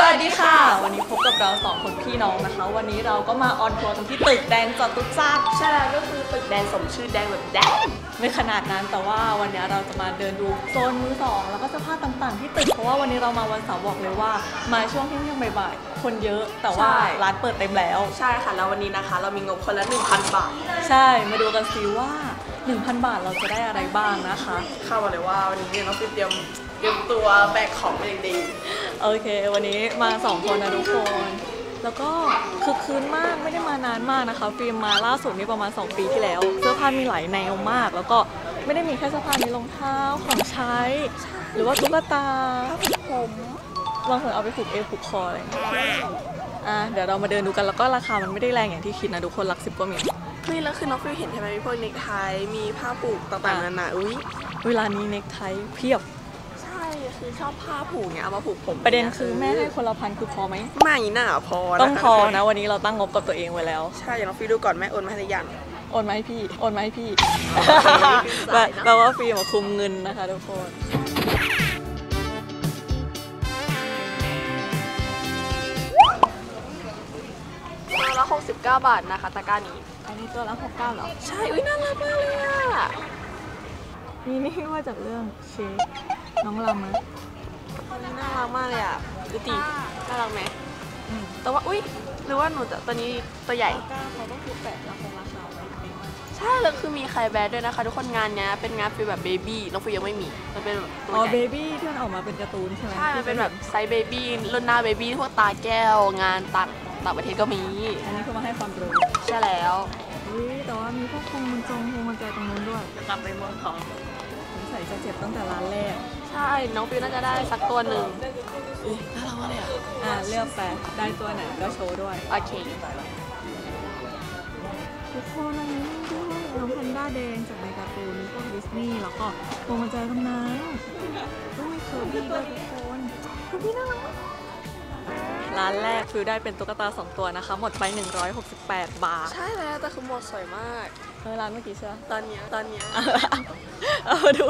สวัสดีค่ะวันนี้พบกับเรา2คนพี่น้องนะคะวันนี้เราก็มาออนทัวร์กันที่ตึกแดงจตุจักรใช่แล้วก็คือตึกแดงสมชื่อแดงแบบแดงไม่ขนาดนั้นแต่ว่าวันนี้เราจะมาเดินดูโซนมือสองแล้วก็เสื้อผ้าต่างๆที่ตึกเพราะว่าวันนี้เรามาวันเสาร์บอกเลยว่ามาช่วงเที่ยงบ่ายๆคนเยอะแต่ว่าร้านเปิดเต็มแล้วใช่ค่ะแล้ววันนี้นะคะเรามีงบคนละ 1,000 บาทใช่มาดูกันซิว่า 1,000 บาทเราจะได้อะไรบ้างนะคะเข้ามาเลยว่าวันนี้เนี่ยเราเตรียมตัวแบกของมาอย่างดีโอเควันนี้มา2คนนะทุกคนแล้วก็คือคืนมากไม่ได้มานานมากนะคะฟิล์มมาล่าสุดนี่ประมาณ2ปีที่แล้วเสื้อผ้ามีหลายแนวมากแล้วก็ไม่ได้มีแค่เสื้อผ้ามีรองเท้าของใช้หรือว่าตุ๊กตาผมลองเผื่อเอาไปผูกเอวผูกคออะไรเดี๋ยวเรามาเดินดูกันแล้วก็ราคามันไม่ได้แรงอย่างที่คิดนะทุกคนหลัก10ก็มีนี่แล้วคือน้องฟิล์มเห็นใช่ไหมมีพวกเน็กไทมีผ้าผูกต่างๆนานาอุ้ยเวลานี้เน็กไทเพียบคือชอบผ้าผูกเนี่ยเอามาผูกผมประเด็นคือแม่ให้คนละพันคือพอไหมไม่น่าพอต้องพอนะวันนี้เราตั้งงบกับตัวเองไว้แล้วใช่อย่างน้องฟิล์มดูก่อนแม่โอนมาให้ยังโอนมาให้พี่โอนมาให้พี่แปลว่าฟิล์มคุมเงินนะคะทุกคนตัวละ69 บาทนะคะตะกร้านี้อันนี้ตัวละ69เหรอใช่อุ้ยน่ารักมากเลยอ่ะนี่ว่าจากเรื่องเชฟน้องลำนะน่ารักมากเลยอ่ะดูตีน่ารักไหมแต่ว่าอุ้ยหรือว่าหนูตัวนี้ตัวใหญ่เขาก็คือแปะแล้วคงราคาไว้ใช่แล้วคือมีใครแบดด้วยนะคะทุกคนงานเนี้ยเป็นงานฟีลแบบเบบี้น้องฟิวยังไม่มีมันเป็นตัวใหญ่เบบี้ที่มันออกมาเป็นการ์ตูนใช่ไหมใช่มันเป็นแบบไซส์เบบี้รุ่นหน้าเบบี้พวกตาแก้วงานต่างประเทศก็มีอันนี้คือมาให้ความรู้ใช่แล้วแต่ว่ามีพวกพวงมันจงพวงมันใจตรงนู้นด้วยจะกลับไปเมืองทองใส่จะเจ็บตั้งแต่ร้านแรกใช่น้องฟิวน่าจะได้สักตัวหนึ่งน่ารักมากเลยอ่ะเลือกไปได้ตัวไหนก็โชว์ด้วยโอเคทุกคนอันนี้ด้วยน้องแพนด้าแดงจากในการ์ตูนพวกดิสนีย์แล้วก็พวงมันใจตรงนั้นต้องมีเคิร์บี้ด้วยทุกคนเคิร์บี้น่ารักมากร้านแรกฟิวได้เป็นตุ๊กตา2ตัวนะคะหมดไป168 บาทใช่แล้วแต่คือหมดสวยมากร้านเมื่อกี้ใช่ไหมตอนนี้เอาดู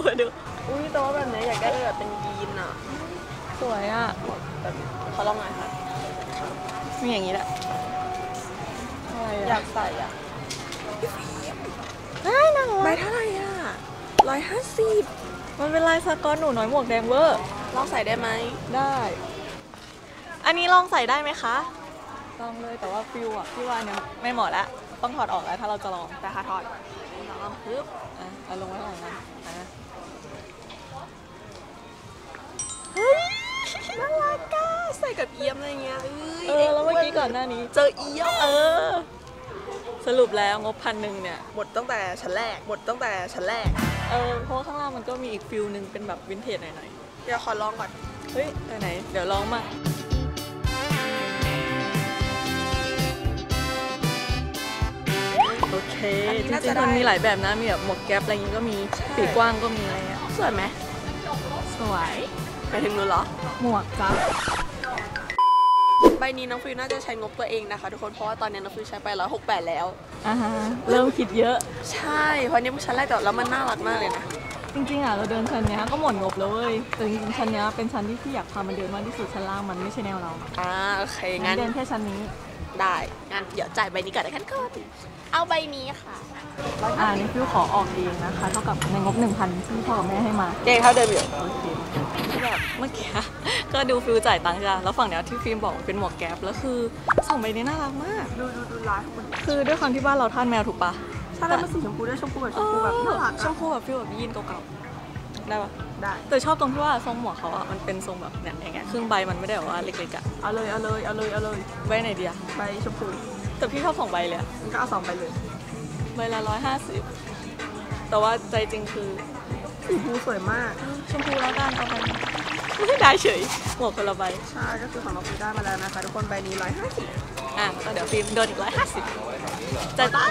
อุ้ยแต่ว่าแบบนี้อยากได้แบบเป็นยีนอ่ะสวยอ่ะแบบเขาลองหน่อยค่ะมีอย่างนี้แหละอยากใส่อ่ะได้นะไปเท่าไหร่อ่ะ150มันเป็นลายสกอตหนูน้อยหมวกแดงเวอร์ลองใส่ได้ไหมได้อันนี้ลองใส่ได้ไหมคะลองเลยแต่ว่าฟิวอ่ะพี่ว่าเนี่ยไม่เหมาะแล้วต้องถอดออกแล้วถ้าเราจะลองแต่ค่ะถอดลองปึ๊บเอาลงไว้หน่อยนะเฮ้ยน่ารักก้าใส่กับเอี้ยมอะไรเงี้ยแล้วเมื่อกี้ก่อนหน้านี้เจอเอี้ยมสรุปแล้วงบ1,000เนี่ยหมดตั้งแต่ชั้นแรกเพราะข้างล่างมันก็มีอีกฟิลนึงเป็นแบบวินเทจหน่อยๆเดี๋ยวขอลองก่อนเฮ้ยไปไหนเดี๋ยวลองมาโอเคจริงๆมันมีหลายแบบนะมีแบบหมวกแก๊ปอะไรอย่างนี้ก็มีปีกกว้างก็มีอะไรเงี้ยสวยไหมสวยไปถึงนู้นเหรอหมวกจ้ะใบนี้น้องฟิวน่าจะใช้งบตัวเองนะคะทุกคนเพราะว่าตอนนี้น้องฟิวใช้ไป168แล้วเริ่มคิดเยอะใช่เพราะนี่ชั้นแรกแต่แล้วมันน่ารักมากเลยนะจริงๆอ่ะเราเดินชั้นนี้ก็หมดงบแล้วเว้ยแต่จริงๆชั้นนี้เป็นชั้นที่พี่อยากพามันเดินมากที่สุดชั้นล่างมันไม่ใช่แนวเราโอเคงั้นเดินแค่ชั้นนี้ได้งั้นเดี๋ยวจ่ายใบนี้ก่อนนะคะทุกคนเอาใบนี้ค่ะนี่ฟิวขอออกเองนะคะเท่ากับในงบ 1,000 ที่พ่อกับแม่ให้มาเองเขาเดิมอยู่โอเคแบบเมื่อกี้ก็ดูฟิวจ่ายตังค์จ้ะแล้วฝั่งเนี้ยที่ฟิล์มบอกเป็นหมวกแก๊ปแล้วคือสองใบนี้น่ารักมากดูร้านคือด้วยความที่บ้านเราท่านแมวถูกปะใช่แล้วมันสีชมพูด้วยชมพูแบบน่ารักชมพูแบบฟิวแบบยีนเก่าๆได้ปะได้แต่ชอบตรงที่ว่าทรงหมวกเขาอ่ะมันเป็นทรงแบบเนี้ยอย่างเงี้ยครึ่งใบมันไม่ได้แบบว่าเล็กๆอ่ะเอาเลยใบไหนดีอ่ะใบชมพูแต่พี่ชอบ2 ใบเลยก็เอา2 ใบเลยใบละ150แต่ว่าใจจริงคือสีชมพูสวยมากชมพูแล้วกันเอาไปได้เฉยหมวกคนละใบใช่ก็คือของเราได้มาแล้วนะคะทุกคนใบนี้150ก็เดี๋ยวฟิล์มโดนอีก150ใจตั้ง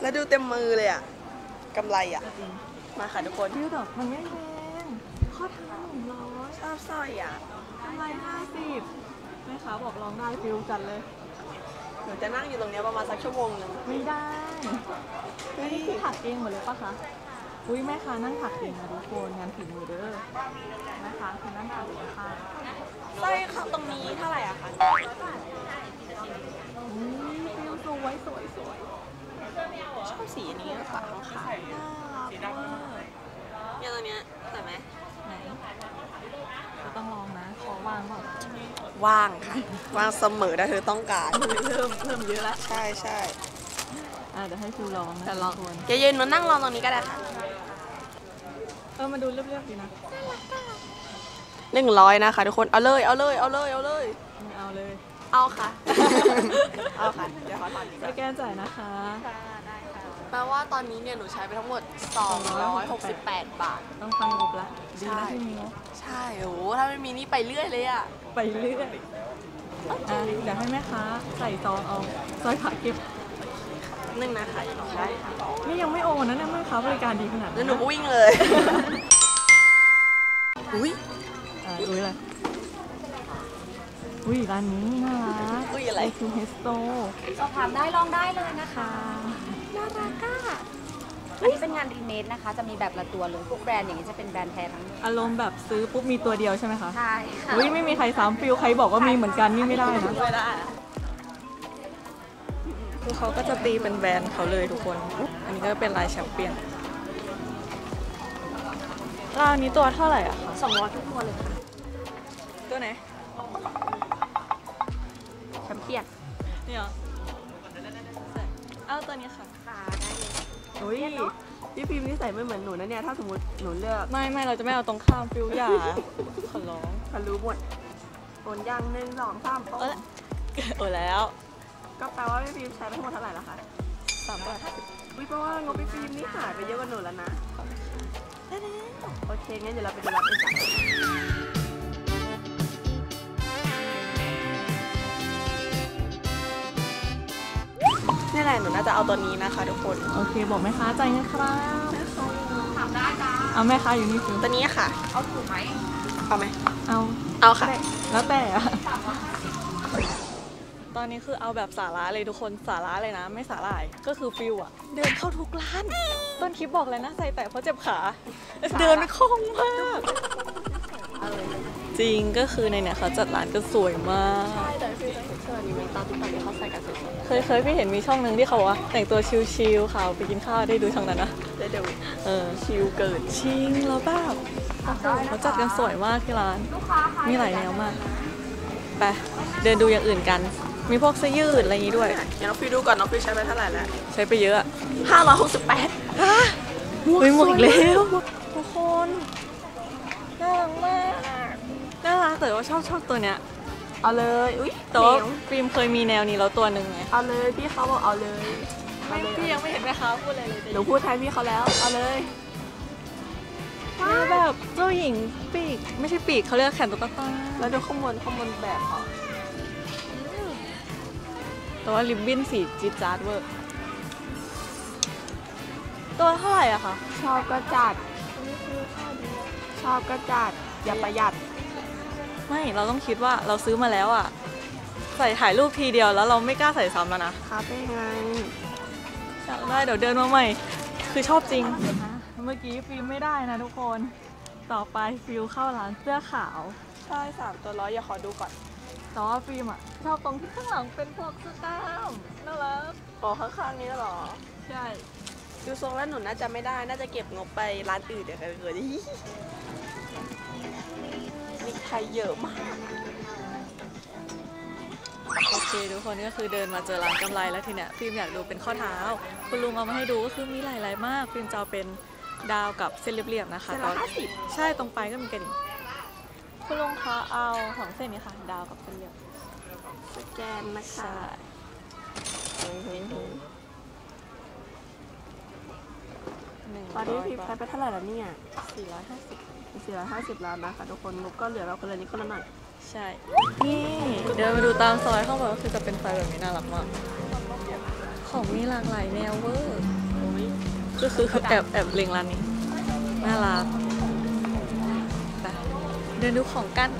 แล้วดูเต็มมือเลยอ่ะกำไรอ่ะมาค่ะทุกคนพี่ดอกมันไม่แพงข้อเท้าชอบสร้อยอ่ะ150แม่ค้าบอกลองได้ฟิวจัดเลยหนูจะนั่งอยู่ตรงนี้ประมาณสักชั่วโมงนึงไม่ได้นี่คือถักเองหมดเลยปะคะ อุ้ยแม่ค้านั่งผักเก่งนะทุกคนงานฝีมือเด้อแม่ค้าคือนั่งผักเก่งค่ะไส้ข้าวตรงนี้เท่าไหร่อะคะฟิวสวยสวยสวยชอบสีนี้หรือเปล่าคะสีดำเนี่ยตัวเนี้ยสวยไหมไหนก็ต้องลองนะขอว่างก่อนว่างค่ะว่างเสมอถ้าเธอต้องการเริ่มเยอะแล้วใช่ใช่เดี๋ยวให้ฟิวลองนะแต่ลองคนเย็นๆมานั่งลองตรงนี้ก็ได้ค่ะมาดูเรียบๆดีนะ100นะคะทุกคนเอาเลยเอาค่ะเอาค่ะเดี๋ยวขอตอนนี้แก้จ่ายนะคะแปลว่าตอนนี้เนี่ยหนูใช้ไปทั้งหมด268 บาทต้องฟังงบละดีนะที่มีงบใช่โอ้ถ้าไม่มีนี่ไปเรื่อยเลยอะไปเรื่อยเดี๋ยวให้แม่ค้าใส่ซองเอาซอยผักเก็บนึงนะคะยังได้นี่ยังไม่โอนนะเนี่ยแม่ค้าบริการดีขนาดนั้นหนูวิ่งเลยอุ้ยอะไรอุ้ยร้านนี้น่ารักอุ้ยอะไรคือเฮสโตสอบถามได้ลองได้เลยนะคะน่ารักอ่ะอันนี้เป็นงานรีเมดนะคะจะมีแบบละตัวหรือพวกแบรนด์อย่างนี้จะเป็นแบรนด์แท้ทั้งอารมณ์แบบซื้อปุ๊บมีตัวเดียวใช่ไหมคะใช่ค่ะอุ้ยไม่มีใครซ้ำฟิวใครบอกว่ามีเหมือนกันนี่ไม่ได้นะไม่ได้คือเขาก็จะตีเป็นแบรนด์เขาเลยทุกคนอันนี้ก็เป็นลายแชมเปี้ยนร้านนี้ตัวเท่าไหร่อะคะ200ทุกตัวเลยค่ะตัวไหนแชมเปี้ยนนี่เหรอเอาตัวนี้ค่ะได้เลยโอ้ยพี่พิมพ์นี่ใส่ไม่เหมือนหนูนะเนี่ยถ้าสมมติหนูเลือกไม่เราจะไม่เอาตรงข้ามฟิวอย่าขอร้องขอรู้หมดโอนยัง1 2 3โอนแล้วก็แปลว่าพี่พิมพ์ใช้ไปทั้งหมดเท่าไหร่ละคะ3 บาท 50วิเพราะว่างบพี่พิมพ์นี่หายไปเยอะกว่าหนูแล้วนะโอเคงั้นเดี๋ยวเราไปดูรับกันนี่แหละหนูน่าจะเอาตัวนี้นะคะทุกคนโอเคบอกแม่ค้าใจนะครับถามได้จ้าเอาแม่ค้าอยู่นี่คือตัวนี้ค่ะเอาถูกไหมเอาไหมเอาค่ะแล้วแต่ตอนนี้คือเอาแบบสาระเลยทุกคนสาระเลยนะไม่สาหร่ายก็คือฟิวอะเดินเข้าทุกร้านต้นคลิปบอกเลยนะใส่แต่เพราะเจ็บขาเดินคล่องมากจริงก็คือในเนี่ยเขาจัดร้านก็สวยมากใช่แต่ฟิวใส่เสื้อนี่มันตาตุ๊กตาที่เขาใส่กันสวยเคยพี่เห็นมีช่องนึงที่เขาว่าแต่งตัวชิลๆเขาไปกินข้าวได้ดูช่องนั้นนะได้ดูชิลเกิดชิงแล้วแบบเขาจัดกันสวยมากที่ร้านมีหลายแนวมากไปเดินดูอย่างอื่นกันมีพวกเสื้อยืดอะไรอย่างนี้ด้วยอย่างน้องฟิวดูก่อนน้องฟิวใช้ไปเท่าไหร่แล้วใช้ไปเยอะ568ฮะหมดแล้วทุกคนน่ารักมากน่ารักแต่ว่าชอบตัวเนี้ยเอาเลยอุ้ยแต่ว่าฟิล์มเคยมีแนวนี้แล้วตัวหนึ่งไงเอาเลยพี่เขาบอกเอาเลยพี่ยังไม่เห็นแม่ค้าพูดเลยเลยเดี๋ยวพูดแทนพี่เขาแล้วเอาเลยแบบเจ้าหญิงปีกไม่ใช่ปีกเขาเรียกแขนตุ๊กตาแล้วดูข้อมูลแบบเขาแต่ว่าริบบิ้นสีจี๊ดจ๊าดเวอร์ตัวเท่าไหร่อะคะชอบก็จัดอย่าประหยัดไม่เราต้องคิดว่าเราซื้อมาแล้วอะใส่ถ่ายรูปทีเดียวแล้วเราไม่กล้าใส่ซ้ำแล้วนะคะเป็นไงได้เดี๋ยวเดินมาใหม่คือชอบจริงเมื่อกี้ฟิวไม่ได้นะทุกคนต่อไปฟิวเข้าร้านเสื้อขาวใช่3 ตัว 100อย่าขอดูก่อนแต่ว่าฟิล์มอะชอบตรงที่ข้างหลังเป็นพวกเสื้อกล้ามน่ารักอ๋อข้างๆนี้หรอใช่ดูทรงแล้วหนูน่าจะไม่ได้น่าจะเก็บงบไปร้านอื่นเดี๋ยวกันเลยมีไทยเยอะมากโอเคทุกคนก็คือเดินมาเจอร้านกำไรแล้วทีเนี้ยฟิล์มอยากดูเป็นข้อเท้าคุณลุงเอามาให้ดูก็คือมีหลายๆมากฟิล์มจะเป็นดาวกับเส้นเรียบๆนะคะตอนใช่ตรงไปก็มีกันคุณลุงคะเอา2เส้นนี้ค่ะดาวกับเส้นเรียบสแกนนะคะตอนนี้พิมพ์ใช้ไปเท่าไหร่แล้วเนี่ย450 ล้านนะคะทุกคนงบก็เหลือเราคนละนิดคนละหน่อยใช่นี่เดินมาดูตามซอยเข้าไปก็คือจะเป็นซอยแบบนี้น่ารักมากของมีหลากหลายแนวเวอร์ก็คือแอบเล็งร้านนี้น่ารักเดินดูของกัน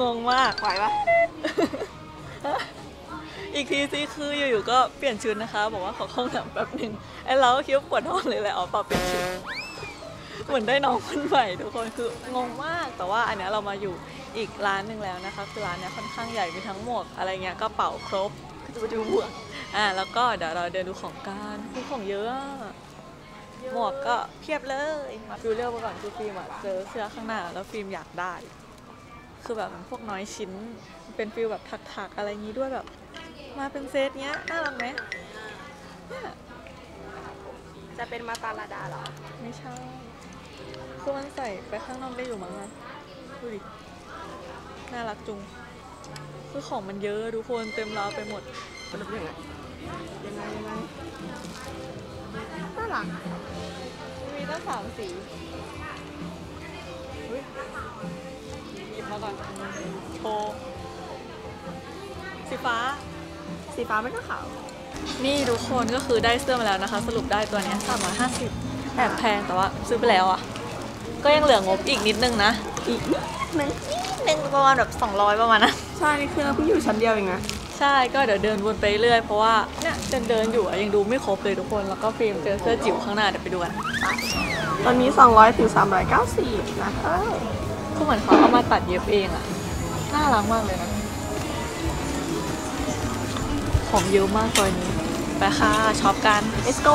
งงมากไหวปะ อีกทีซิคืออยู่ๆก็เปลี่ยนชุดนะคะบอกว่าขอเข้าห้องน้ำแป๊บนึงไอ้เราก็คิดว่าปวดท้องเลยแหละอ๋อปรับเปลี่ยนชุดเหมือนได้น้องคนใหม่ทุกคนคืองงมากแต่ว่าอันนี้เรามาอยู่อีกร้านหนึ่งแล้วนะคะคือร้านนี้ค่อนข้างใหญ่มีทั้งหมวกอะไรเงี้ยกระเป๋าครบคือจะไปดูหมวกแล้วก็เดี๋ยวเราเดินดูของกันคือของเยอะหมวกก็เพียบเลยดูเรื่องไปก่อนคือฟิล์มเจอเสื้อข้างหน้าแล้วฟิล์มอยากได้คือแบบพวกน้อยชิ้นเป็นฟิลแบบถักๆอะไรงี้ด้วยแบบมาเป็นเซตเนี้ยน่ารักไหมจะเป็นมาตาลาดาหรอไม่ใช่คือมันใส่ไปข้างนอกได้อยู่มั้งนะดูดิน่ารักจุงคือของมันเยอะทุกคนเต็มร้านไปหมดมันเป็นยังไงน่ารักมีตั้ง3 สีหยิบมาก่อนโชว์สีฟ้าไม่ก็ขาวนี่ทุกคนก็คือได้เสื้อมาแล้วนะคะสรุปได้ตัวนี้350แอบแพงแต่ว่าซื้อไปแล้วอ่ะก็ยังเหลืองบอีกนิดนึงนะอีกนิดนึงประมาณแบบ200ประมาณนะใช่นี่คือเราเพิ่งอยู่ชั้นเดียวเองนะใช่ก็เดี๋ยวเดินวนไปเรื่อยเพราะว่าเนี่ยเดินอยู่ยังดูไม่ครบเลยทุกคนแล้วก็ฟิล์มเจอเสื้อจิ๋วข้างหน้าเดี๋ยวไปดูกันตอนนี้200 ถึง 390นะคะก็เหมือนเขาเอามาตัดเย็บเองอ่ะน่ารักมากเลยนะของเยอะมากตอนนี้ไปค่ะช็อปกัน let's go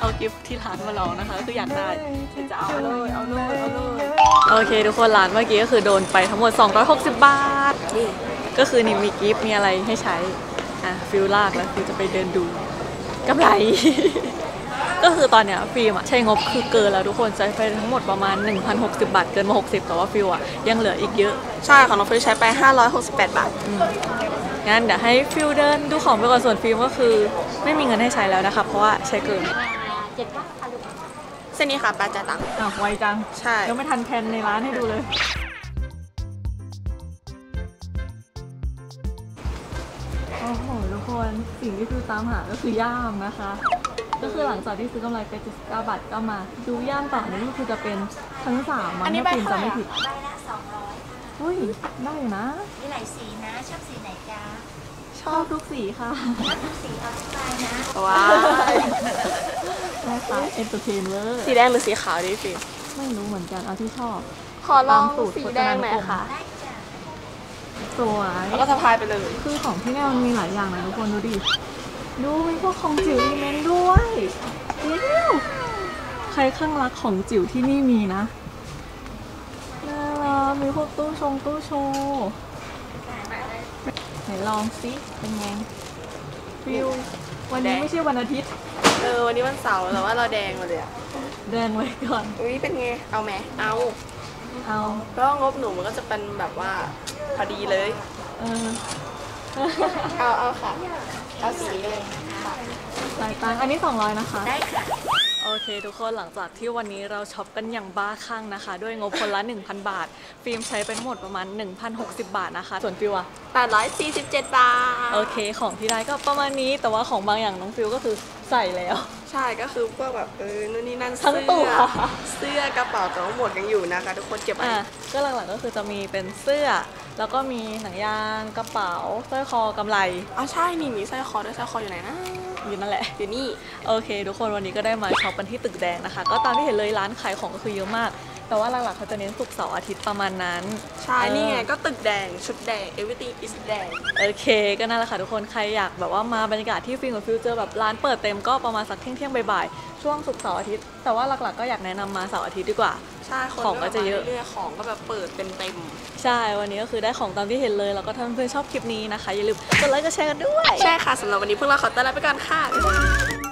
เอากิฟต์ที่ร้านมาลองนะคะคืออยากได้จะเอาเลยโอเคทุกคนร้านเมื่อกี้ก็คือโดนไปทั้งหมด260 บาทก็คือนี่มีกิฟต์มีอะไรให้ใช้ฟิลลากแล้วคือจะไปเดินดูกำไรก็คือตอนเนี้ยฟิล์มใช้งบคือเกินแล้วทุกคนใช้ไปทั้งหมดประมาณ 1,060 บาทเกินมา60แต่ว่าฟิล์มยังเหลืออีกเยอะใช่ของน้องฟิล์มใช้ไป568 บาทงั้นเดี๋ยวให้ฟิล์มเดินดูของไปก่อนส่วนฟิล์มก็คือไม่มีเงินให้ใช้แล้วนะคะเพราะว่าใช้เกินเส้นนี้ค่ะปลาจ่ายตังค์ไวจังใช่ยังไม่ทันแพนในร้านให้ดูเลยโอ้โหทุกคนสิ่งที่ฟิล์มตามหาก็คือย่ามนะคะก็คือหลังจากที่ซื้อกำไรไป79 บาทก็มาดูย่ามต่อนี่ก็คือจะเป็นชั้น3มั้งถ้าฟิล์มจะไม่ผิดได้ละ200อุ้ยได้นะมีหลายสีนะชอบสีไหนจ๊ะชอบทุกสีค่ะทุกสีเอาทุกลายนะว้าวได้ค่ะเอ็นเตอร์เทนเวอร์สีแดงหรือสีขาวดีฟิล์มไม่รู้เหมือนกันเอาที่ชอบขอลองสีแดงหน่อยค่ะสวยแล้วก็สะพายไปเลยคือของที่นี่มันมีหลายอย่างนะทุกคนดูดิดูมีพวกของจิ๋วอีเมนด้วยใครข้างรักของจิ๋วที่นี่มีนะมีพวกตู้โชว์ไหนลองซิเป็นไงฟิววันนี้ไม่ใช่วันอาทิตย์วันนี้วันเสาร์แต่ว่าเราแดงมาเลยอะแดงไว้ก่อนอุ้ยเป็นไงเอาไหมเอาก็งบหนูมันก็จะเป็นแบบว่าพอดีเลยเอาค่ะเอาสีเลยหลายตังอันนี้200นะคะได้ค่ะโอเคทุกคนหลังจากที่วันนี้เราช็อปกันอย่างบ้าคลั่งนะคะด้วยงบคนละ 1,000 บาทฟิล์มใช้ไปทั้งหมดประมาณ 1,060 บาทนะคะส่วนฟิวอะ847 บาทโอเคของที่ได้ก็ประมาณนี้แต่ว่าของบางอย่างน้องฟิวก็คือใส่แล้วใช่ก็คือพวกแบบนู่นนี่นั่นทั้งตัวเสื้อกระเป๋าแต่ว่าหมดยังอยู่นะคะทุกคนเก็บไว้ก็หลังๆก็คือจะมีเป็นเสื้อแล้วก็มีหนังยางกระเป๋าสร้อยคอกำไรอ๋อใช่นี่มีสร้อยคอด้วยสร้อยคออยู่ไหนนะอยู่นั่นแหละอยู่นี่โอเคทุกคนวันนี้ก็ได้มาช็อปกันที่ตึกแดงนะคะก็ตามที่เห็นเลยร้านขายของก็คือเยอะมากแต่ว่าหลักๆเขาจะเน้นศุกร์เสาร์อาทิตย์ประมาณนั้นใช่นี่ไงก็ตึกแดงชุดแดง everything is แดงโอเคก็นั่นแหละค่ะทุกคนใครอยากแบบว่ามาบรรยากาศที่ฟิล์มกับฟิวเจอร์แบบร้านเปิดเต็มก็ประมาณสักเที่ยงบ่ายๆช่วงศุกร์เสาร์อาทิตย์แต่ว่าหลักๆก็อยากแนะนำมาเสาร์อาทิตย์ดีกว่าใช่ของก็จะเยอะของก็แบบเปิดเต็มใช่วันนี้ก็คือได้ของตามที่เห็นเลยแล้วก็ท่านเพื่อนชอบคลิปนี้นะคะอย่าลืมกดไลค์กดแชร์กันด้วยใช่ค่ะสำหรับวันนี้พวกเราขอตัวลาไปก่อนค่ะ